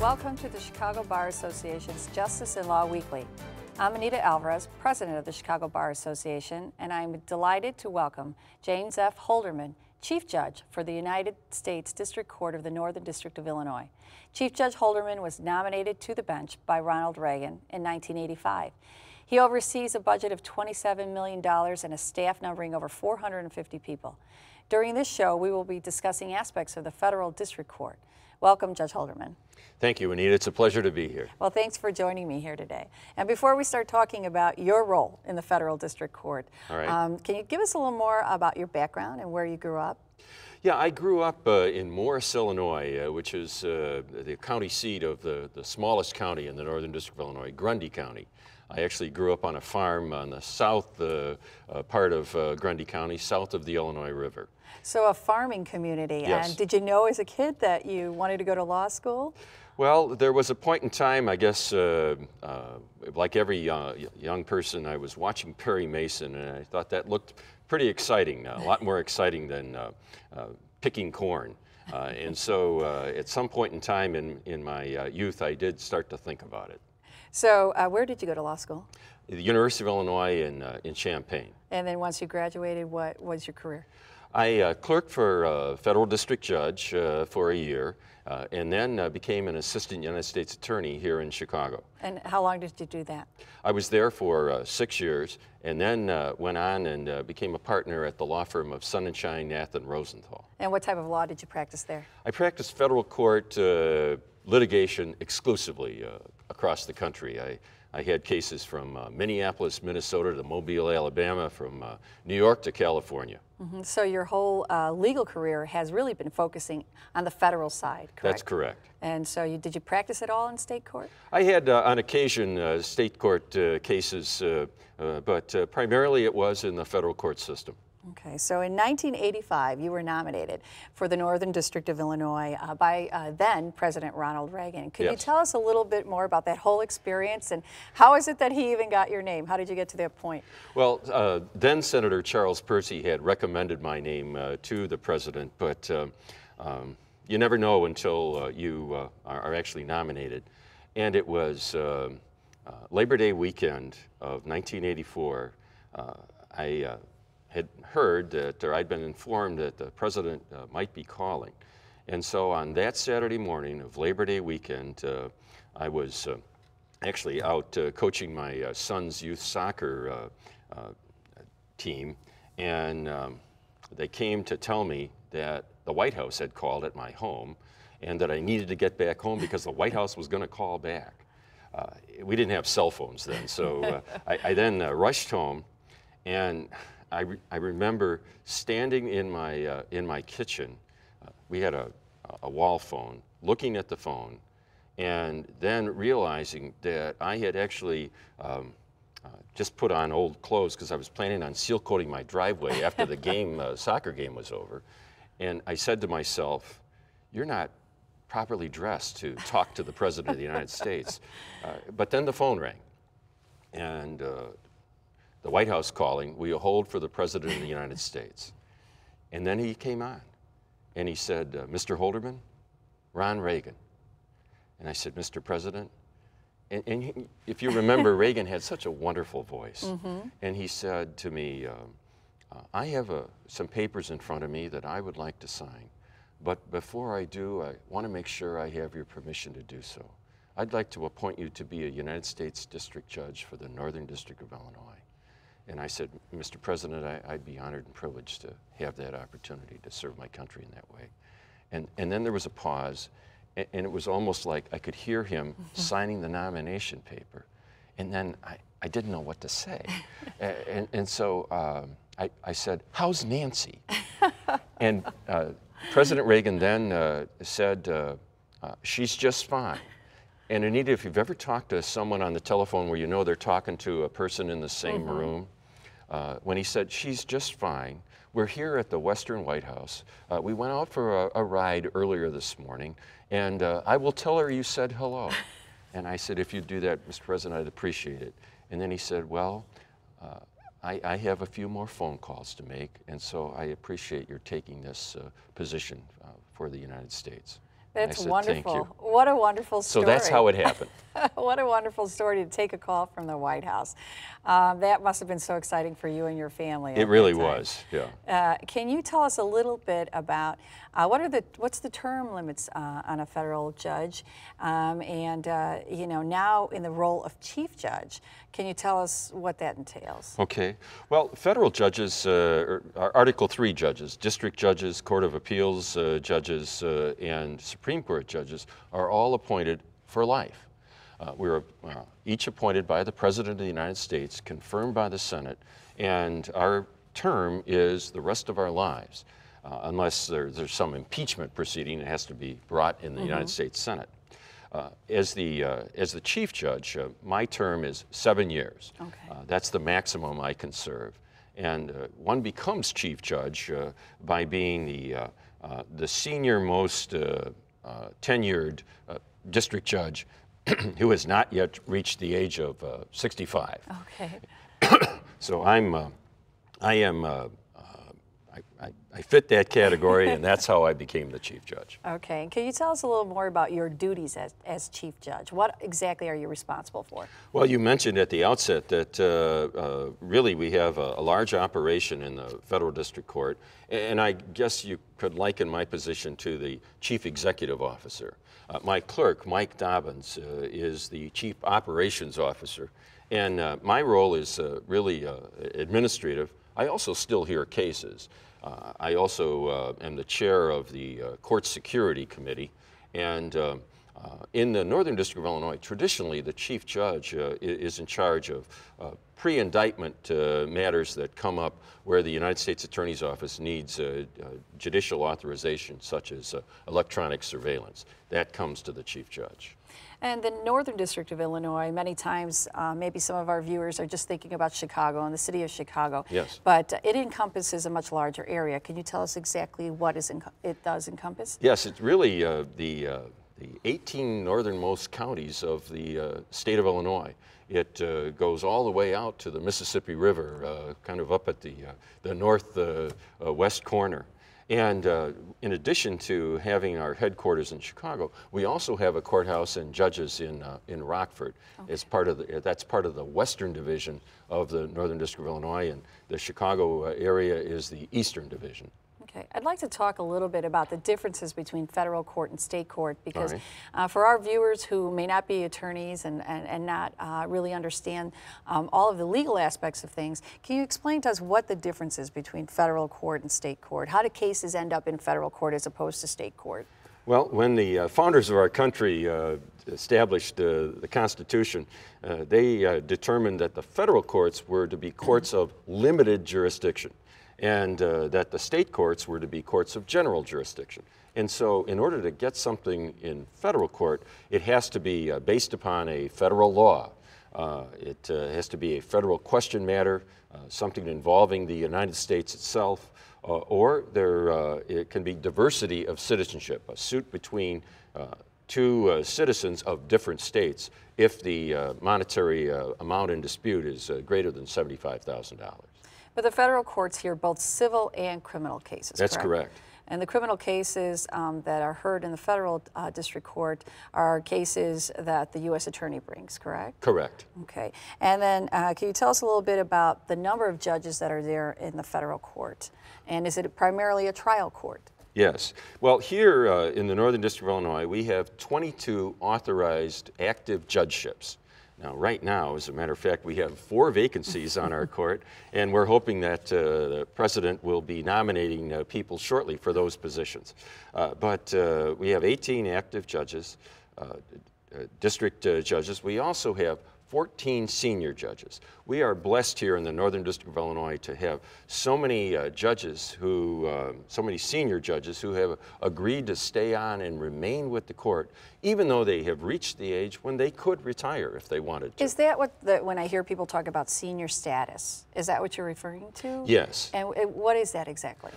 Welcome to the Chicago Bar Association's Justice in Law Weekly. I'm Anita Alvarez, president of the Chicago Bar Association, and I'm delighted to welcome James F. Holderman, Chief Judge for the United States District Court of the Northern District of Illinois. Chief Judge Holderman was nominated to the bench by Ronald Reagan in 1985. He oversees a budget of $27 million and a staff numbering over 450 people. During this show, we will be discussing aspects of the federal district court. Welcome, Judge Holderman. Thank you, Anita. It's a pleasure to be here. Well, thanks for joining me here today. And before we start talking about your role in the federal district court, can you give us a little more about your background and where you grew up? Yeah, I grew up in Morris, Illinois, which is the county seat of the smallest county in the Northern District of Illinois, Grundy County. I actually grew up on a farm on the south part of Grundy County, south of the Illinois River. So a farming community. Yes. And did you know as a kid that you wanted to go to law school? Well, there was a point in time, I guess, like every young person, I was watching Perry Mason, and I thought that looked pretty exciting, a lot more exciting than picking corn. And so at some point in time in my youth, I did start to think about it. So where did you go to law school? The University of Illinois in Champaign. And then once you graduated, what was your career? I clerked for a federal district judge for a year, and then became an assistant United States attorney here in Chicago. And how long did you do that? I was there for 6 years, and then went on and became a partner at the law firm of Sun and Shine, Nathan Rosenthal. And what type of law did you practice there? I practiced federal court litigation exclusively across the country. I had cases from Minneapolis, Minnesota to Mobile, Alabama, from New York to California. Mm-hmm. So your whole legal career has really been focusing on the federal side, correct? That's correct. And so did you practice at all in state court? I had, on occasion, state court cases, but primarily it was in the federal court system. Okay, so in 1985, you were nominated for the Northern District of Illinois by then President Ronald Reagan. Could you tell us a little bit more about that whole experience, and how is it that he even got your name? How did you get to that point? Well, then Senator Charles Percy had recommended my name to the president, but you never know until you are actually nominated. And it was Labor Day weekend of 1984. I had heard that, or I'd been informed that the president might be calling. And so on that Saturday morning of Labor Day weekend, I was actually out coaching my son's youth soccer team, and they came to tell me that the White House had called at my home and that I needed to get back home because the White House was going to call back. We didn't have cell phones then, so I then rushed home, and I remember standing in my kitchen. We had a wall phone, looking at the phone, and then realizing that I had actually just put on old clothes because I was planning on seal coating my driveway after the game, soccer game was over. And I said to myself, "You're not properly dressed to talk to the President of the United States." But then the phone rang, and the White House calling, "Will you hold for the President of the United States?" And then he came on, and he said, "Mr. Holderman, Ron Reagan." And I said, "Mr. President," and he, if you remember, Reagan had such a wonderful voice. Mm-hmm. And he said to me, "I have some papers in front of me that I would like to sign, but before I do, I want to make sure I have your permission to do so. I'd like to appoint you to be a United States District Judge for the Northern District of Illinois." And I said, "Mr. President, I'd be honored and privileged to have that opportunity to serve my country in that way." And then there was a pause, and it was almost like I could hear him signing the nomination paper. And then I didn't know what to say. And so I said, "How's Nancy?" And President Reagan then said, "She's just fine." And Anita, if you've ever talked to someone on the telephone where you know they're talking to a person in the same room, when he said, "She's just fine, we're here at the Western White House. We went out for a ride earlier this morning, and I will tell her you said hello." And I said, "If you'd do that, Mr. President, I'd appreciate it." And then he said, "Well, I have a few more phone calls to make, and so I appreciate your taking this position for the United States." That's wonderful. Thank you. What a wonderful story. So that's how it happened. What a wonderful story to take a call from the White House. That must have been so exciting for you and your family. It really was, yeah. Can you tell us a little bit about what's the term limits on a federal judge, and you know, now in the role of chief judge? Can you tell us what that entails? Okay. Well, federal judges are Article III judges, district judges, court of appeals judges, and Supreme Court judges are all appointed for life. We were each appointed by the President of the United States, confirmed by the Senate, and our term is the rest of our lives, unless there's some impeachment proceeding that has to be brought in the United States Senate. As the chief judge, my term is 7 years. Okay. That's the maximum I can serve. And one becomes chief judge by being the senior most tenured district judge who has not yet reached the age of 65. Okay. So I fit that category, and that's how I became the chief judge. Okay. Can you tell us a little more about your duties as chief judge? What exactly are you responsible for? Well, you mentioned at the outset that really we have a large operation in the federal district court, and I guess you could liken my position to the chief executive officer. My clerk, Mike Dobbins, is the chief operations officer, and my role is really administrative. I also still hear cases. I also am the chair of the Court Security Committee, and in the Northern District of Illinois, traditionally the chief judge is in charge of pre-indictment matters that come up where the United States Attorney's Office needs judicial authorization, such as electronic surveillance. That comes to the chief judge. And the Northern District of Illinois, many times, maybe some of our viewers are just thinking about Chicago and the city of Chicago. Yes. But it encompasses a much larger area. Can you tell us exactly what it does encompass? Yes, it's really the 18 northernmost counties of the state of Illinois. It goes all the way out to the Mississippi River, kind of up at the northwest corner. And in addition to having our headquarters in Chicago, we also have a courthouse and judges in Rockford. Okay. It's part of that's part of the Western Division of the Northern District of Illinois, and the Chicago area is the Eastern Division. Okay. I'd like to talk a little bit about the differences between federal court and state court, because for our viewers who may not be attorneys and not really understand all of the legal aspects of things, can you explain to us what the difference is between federal court and state court? How do cases end up in federal court as opposed to state court? Well, when the founders of our country established the Constitution, they determined that the federal courts were to be courts of limited jurisdiction, and that the state courts were to be courts of general jurisdiction. And so in order to get something in federal court, it has to be based upon a federal law. It has to be a federal question matter, something involving the United States itself, or there it can be diversity of citizenship, a suit between two citizens of different states if the monetary amount in dispute is greater than $75,000. But the federal courts hear both civil and criminal cases, correct? That's correct. And the criminal cases that are heard in the federal district court are cases that the U.S. attorney brings, correct? Correct. Okay. And then can you tell us a little bit about the number of judges that are there in the federal court? And is it primarily a trial court? Yes. Well, here in the Northern District of Illinois, we have 22 authorized active judgeships. Now, right now, as a matter of fact, we have 4 vacancies on our court, and we're hoping that the president will be nominating people shortly for those positions. But we have 18 active judges, district judges. We also have 14 senior judges. We are blessed here in the Northern District of Illinois to have so many judges who, so many senior judges who have agreed to stay on and remain with the court, even though they have reached the age when they could retire if they wanted to. Is that what, when I hear people talk about senior status, is that what you're referring to? Yes. And what is that exactly?